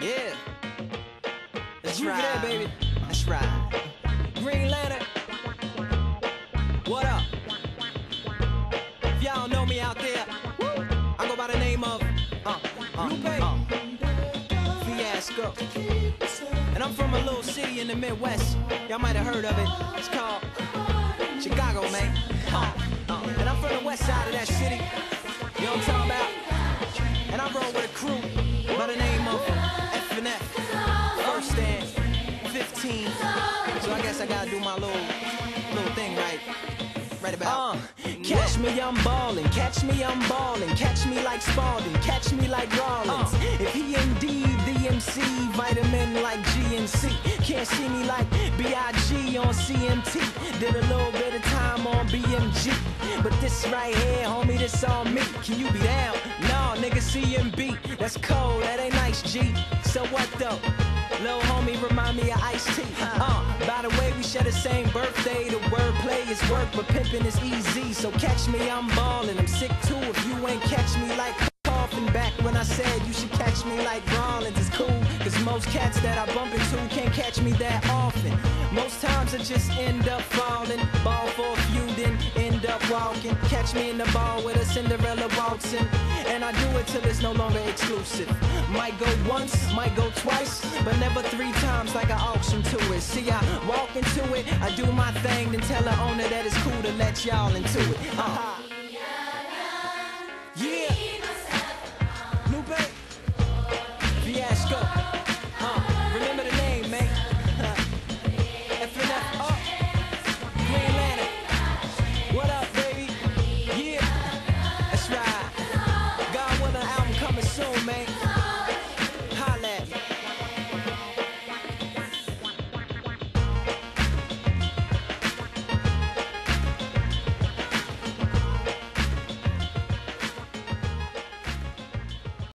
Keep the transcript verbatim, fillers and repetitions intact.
Yeah. That's right. There, baby. That's right. Green Lantern. What up? If y'all know me out there, woo, I go by the name of uh, uh, Lupe uh, Fiasco. And I'm from a little city in the Midwest. Y'all might have heard of it. It's called Chicago, man. Uh, uh, and I'm from the west side of that city. You know what I'm talking about? And I roll with a crew by the name of F and F. First stand, fifteen. So I guess I gotta do my little, little thing right. Right about. Uh, catch me, I'm ballin'. Catch me, I'm ballin'. Catch me like Spalding. Catch me like Rawlings. Uh, if he indeed D M C, vitamin like G N C. Can't see me like B I G on C M T. Did a little bit of time on B M G. But this right here, homie, this on me. Can you be down? No, nigga, C M B. That's cold. That ain't nice, G. So what though? Lil' homie remind me of Ice-T. Uh, by the way, we share the same birthday. The wordplay is work, but pimpin' is easy. So catch me, I'm ballin'. I'm sick too if you ain't catch me like coughing. Back when I said you should catch me like Rawlings, it's cool, cause most cats that I bump into can't catch me that often. Most times I just end up falling. Ball for a few, then end up walking. Catch me in the ball with a Cinderella waltz in. And I do it till it's no longer exclusive. Might go once, might go twice, but never three times like I auction to it. See, I walk into it, I do my thing, then tell the owner that it's cool to let y'all into it. Uh-huh.